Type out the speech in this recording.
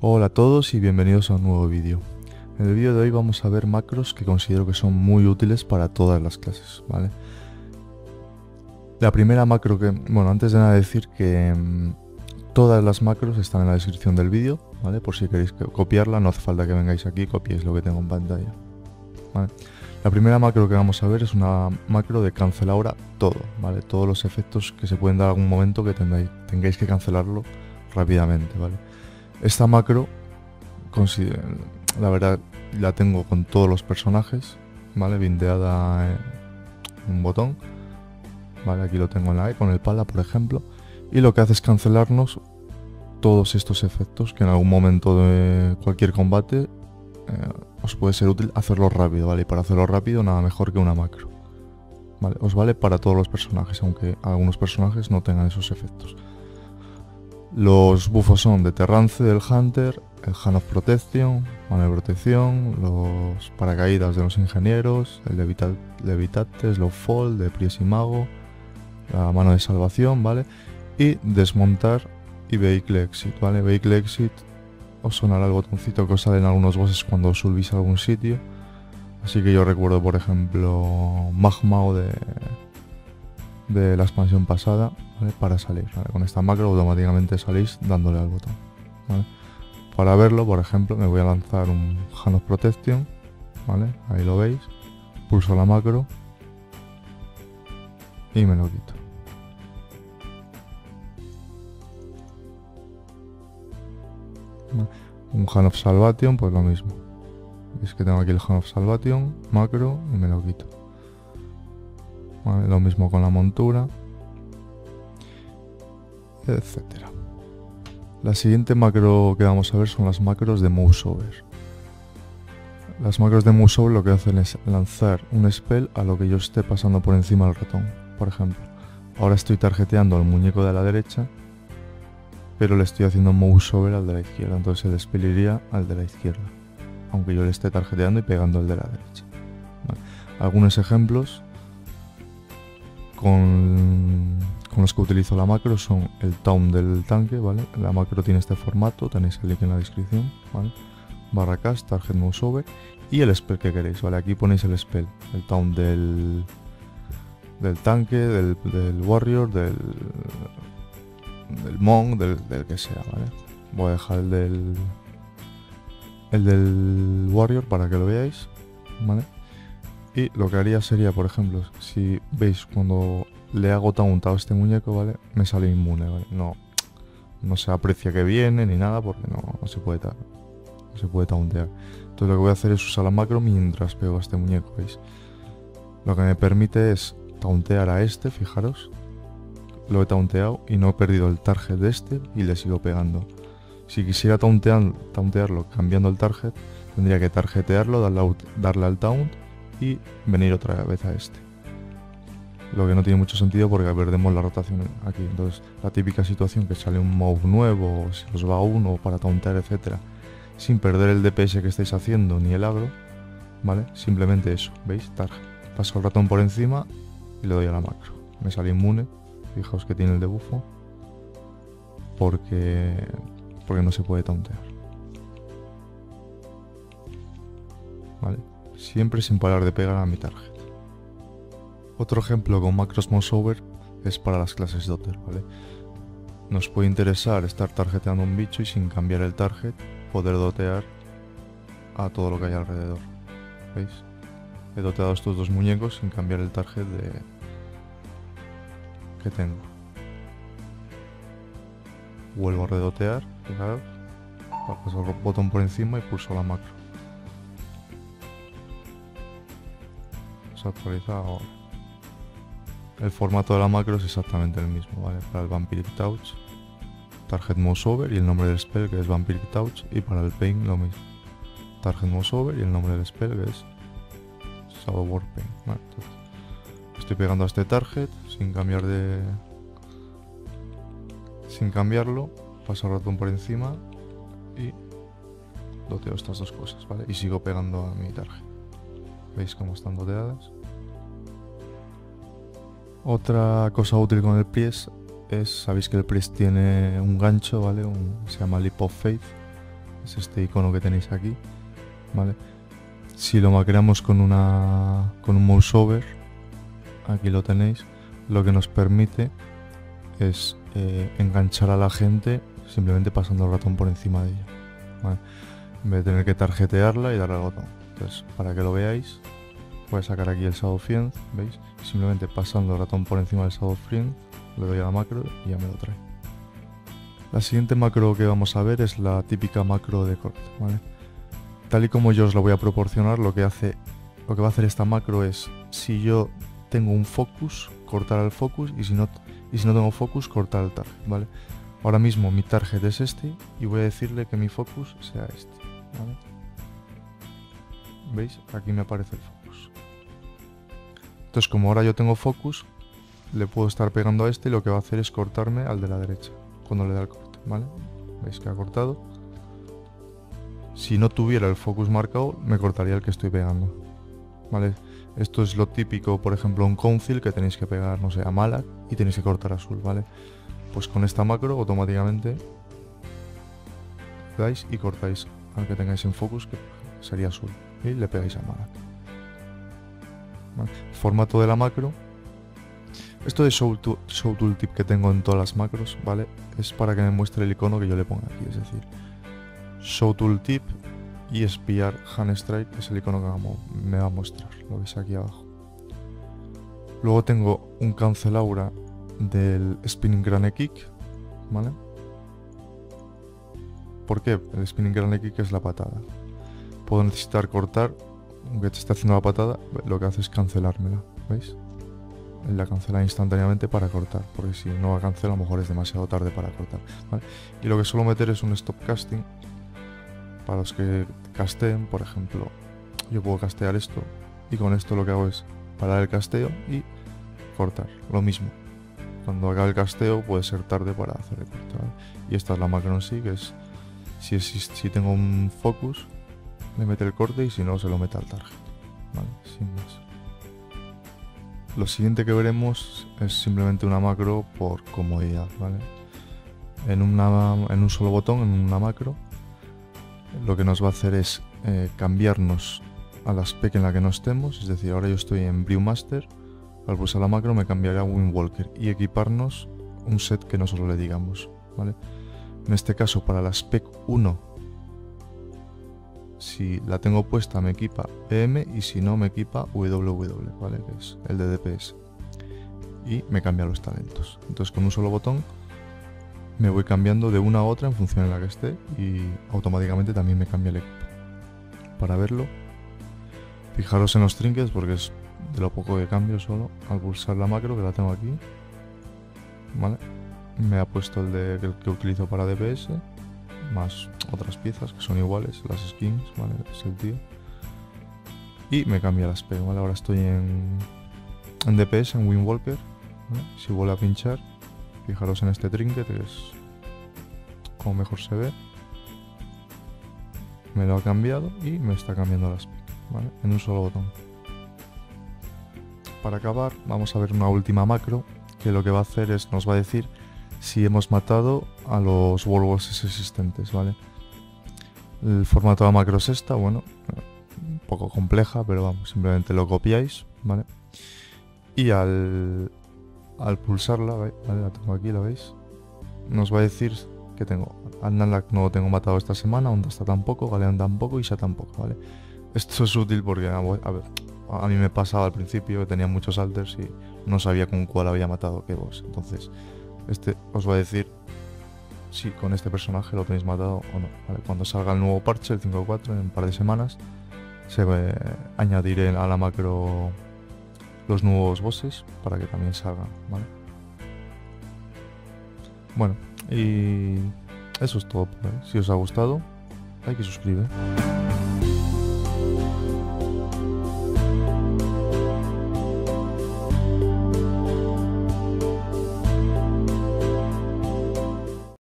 Hola a todos y bienvenidos a un nuevo vídeo. En el vídeo de hoy vamos a ver macros que considero que son muy útiles para todas las clases, ¿vale? La primera macro que... Bueno, antes de nada decir que todas las macros están en la descripción del vídeo, ¿vale? Por si queréis copiarla, no hace falta que vengáis aquí, copiéis lo que tengo en pantalla, ¿vale? La primera macro que vamos a ver es una macro de cancelar ahora todo, ¿vale? Todos los efectos que se pueden dar en algún momento que tengáis que cancelarlo rápidamente, ¿vale? Esta macro, la verdad, la tengo con todos los personajes, ¿vale? Bindeada en un botón, ¿vale? Aquí lo tengo en la E, con el pala, por ejemplo. Y lo que hace es cancelarnos todos estos efectos que en algún momento de cualquier combate... os puede ser útil hacerlo rápido, ¿vale? Y para hacerlo rápido nada mejor que una macro, ¿vale? Os vale para todos los personajes, aunque algunos personajes no tengan esos efectos. Los buffos son Deterrence del Hunter, el Hand of Protection, Mano de Protección, los paracaídas de los ingenieros, el Levitate, Slow Fall de Priest y Mago, la Mano de Salvación, ¿vale? Y desmontar y Vehicle Exit, ¿vale? Vehicle Exit os sonará el botoncito que os sale en algunos bosses cuando os subís a algún sitio. Así que yo recuerdo, por ejemplo, Magmao de la expansión pasada, ¿vale? Para salir, ¿vale? Con esta macro automáticamente salís dándole al botón, ¿vale? Para verlo, por ejemplo, me voy a lanzar un Hand of Protection, ¿vale? Ahí lo veis. Pulso la macro y me lo quito. Un Hand of Salvation, pues lo mismo. Es que tengo aquí el Hand of Salvation, macro, y me lo quito. Vale, lo mismo con la montura, etcétera. La siguiente macro que vamos a ver son las macros de Mouseover. Las macros de Mouseover lo que hacen es lanzar un spell a lo que yo esté pasando por encima del ratón. Por ejemplo, ahora estoy tarjeteando al muñeco de la derecha, pero le estoy haciendo Mouseover al de la izquierda, entonces el spell iría al de la izquierda, aunque yo le esté tarjeteando y pegando al de la derecha. Vale. Algunos ejemplos con los que utilizo la macro son el Town del tanque, ¿vale? La macro tiene este formato, tenéis el link en la descripción, ¿vale? /cast, target Mouseover, y el spell que queréis, ¿vale? Aquí ponéis el spell, el Town del tanque, del warrior, del monk, del que sea, ¿vale? Voy a dejar el del warrior para que lo veáis, ¿vale? Y lo que haría sería, por ejemplo, si veis cuando le hago taunt a este muñeco, ¿vale? Me sale inmune, ¿vale? No se aprecia que viene ni nada porque no se puede tauntear. Entonces lo que voy a hacer es usar la macro mientras pego a este muñeco, ¿veis? Lo que me permite es tauntear a este, fijaros. Lo he taunteado y no he perdido el target de este y le sigo pegando. Si quisiera tauntearlo cambiando el target, tendría que tarjetearlo, darle al taunt y venir otra vez a este. Lo que no tiene mucho sentido porque perdemos la rotación aquí. Entonces, la típica situación que sale un mob nuevo, o si os va uno para tauntear, etcétera, sin perder el DPS que estáis haciendo ni el agro, ¿vale? Simplemente eso, ¿veis? Target. Paso el ratón por encima y le doy a la macro. Me sale inmune. Fijaos que tiene el debufo porque no se puede tauntear, ¿vale? Siempre sin parar de pegar a mi target. Otro ejemplo con macros Mouseover es para las clases Dotter, ¿vale? Nos puede interesar estar tarjeteando un bicho y sin cambiar el target poder dotear a todo lo que hay alrededor. ¿Veis? He doteado estos dos muñecos sin cambiar el target que tengo. Vuelvo a redotear, fijaros, paso el botón por encima y pulso la macro. Se actualiza ahora. El formato de la macro es exactamente el mismo, ¿vale? Para el Vampire Touch, Target Mouseover y el nombre del spell, que es Vampire Touch, y para el Pain lo mismo. Target Mouseover y el nombre del spell, que es Shadow Word: Pain, ¿vale? Entonces, estoy pegando a este target sin cambiarlo, paso el ratón por encima y doteo estas dos cosas, ¿vale? Y sigo pegando a mi target. ¿Veis cómo están doteadas? Otra cosa útil con el Priest es, sabéis que el Priest tiene un gancho, ¿vale? Se llama Leap of Faith, es este icono que tenéis aquí, ¿vale? Si lo maqueramos con un mouse over, aquí lo tenéis, lo que nos permite es enganchar a la gente simplemente pasando el ratón por encima de ella, ¿vale? En vez de tener que tarjetearla y darle al botón. Entonces, para que lo veáis, voy a sacar aquí el Shadow Fiend, ¿veis? Simplemente pasando el ratón por encima del Shadow Fiend, le doy a la macro y ya me lo trae. La siguiente macro que vamos a ver es la típica macro de corte, ¿vale? Tal y como yo os la voy a proporcionar, lo que va a hacer esta macro es, si yo tengo un focus, cortar al focus, y si no tengo focus, cortar al target, ¿vale? Ahora mismo mi target es este, y voy a decirle que mi focus sea este, ¿vale? ¿Veis? Aquí me aparece el focus. Entonces, como ahora yo tengo focus, le puedo estar pegando a este, y lo que va a hacer es cortarme al de la derecha, cuando le da el corte, ¿vale? ¿Veis que ha cortado? Si no tuviera el focus marcado, me cortaría el que estoy pegando, ¿vale? Esto es lo típico, por ejemplo, un council que tenéis que pegar, no sé, a Nalak y tenéis que cortar azul, ¿vale? Pues con esta macro automáticamente dais y cortáis al que tengáis en focus, que sería azul, y le pegáis a Nalak, ¿vale? Formato de la macro. Esto de Show Tooltip que tengo en todas las macros, ¿vale? Es para que me muestre el icono que yo le ponga aquí, es decir, Show Tooltip y Spear Hand Strike es el icono que me va a mostrar, lo veis aquí abajo. Luego tengo un cancel aura del Spinning Crane Kick, ¿vale? ¿Por qué? El Spinning Crane Kick es la patada. Puedo necesitar cortar, aunque te esté haciendo la patada, lo que hace es cancelármela, ¿veis? La cancela instantáneamente para cortar, porque si no la cancela a lo mejor es demasiado tarde para cortar, ¿vale? Y lo que suelo meter es un stop casting. Para los que casteen, por ejemplo, yo puedo castear esto y con esto lo que hago es parar el casteo y cortar. Lo mismo, cuando acabe el casteo puede ser tarde para hacer el corte, ¿vale? Y esta es la macro en sí, que es si tengo un focus, le mete el corte y si no se lo mete al target, ¿vale? Sin más. Lo siguiente que veremos es simplemente una macro por comodidad, ¿vale? En un solo botón, en una macro, lo que nos va a hacer es cambiarnos a la spec en la que no estemos, es decir, ahora yo estoy en Brewmaster, al pulsar la macro me cambiaré a Windwalker y equiparnos un set que nosotros le digamos, ¿vale? En este caso, para la spec 1, si la tengo puesta me equipa PM y si no me equipa WW, ¿vale? Que es el de DPS, y me cambia los talentos. Entonces con un solo botón me voy cambiando de una a otra en función en la que esté y automáticamente también me cambia el equipo. Para verlo, fijaros en los trinkets porque es de lo poco que cambio solo. Al pulsar la macro, que la tengo aquí, ¿vale? Me ha puesto el que utilizo para DPS, más otras piezas que son iguales, las skins, ¿vale? Es el tío. Y me cambia la spec, ¿vale? Ahora estoy en DPS, en Windwalker, ¿vale? Si vuelve a pinchar, fijaros en este trinket, que es como mejor se ve. Me lo ha cambiado y me está cambiando la spec, ¿vale? En un solo botón. Para acabar, vamos a ver una última macro, que lo que va a hacer es, nos va a decir si hemos matado a los Warlords existentes, ¿vale? El formato de la macro es esta, bueno, un poco compleja, pero vamos, simplemente lo copiáis, ¿vale? Y al pulsarla, ¿vale? La tengo aquí, ¿la veis? Nos va a decir que tengo al Nalak no lo tengo matado esta semana, Oondasta tampoco, Galleon tampoco y Sha tampoco, ¿vale? Esto es útil porque, a ver, a mí me pasaba al principio que tenía muchos alters y no sabía con cuál había matado qué boss. Entonces, este os va a decir si con este personaje lo tenéis matado o no, ¿vale? Cuando salga el nuevo parche, el 5.4, en un par de semanas, se añadiré a la macro los nuevos bosses para que también salgan, ¿vale? Bueno, y eso es todo, ¿vale? Si os ha gustado, like y suscribe.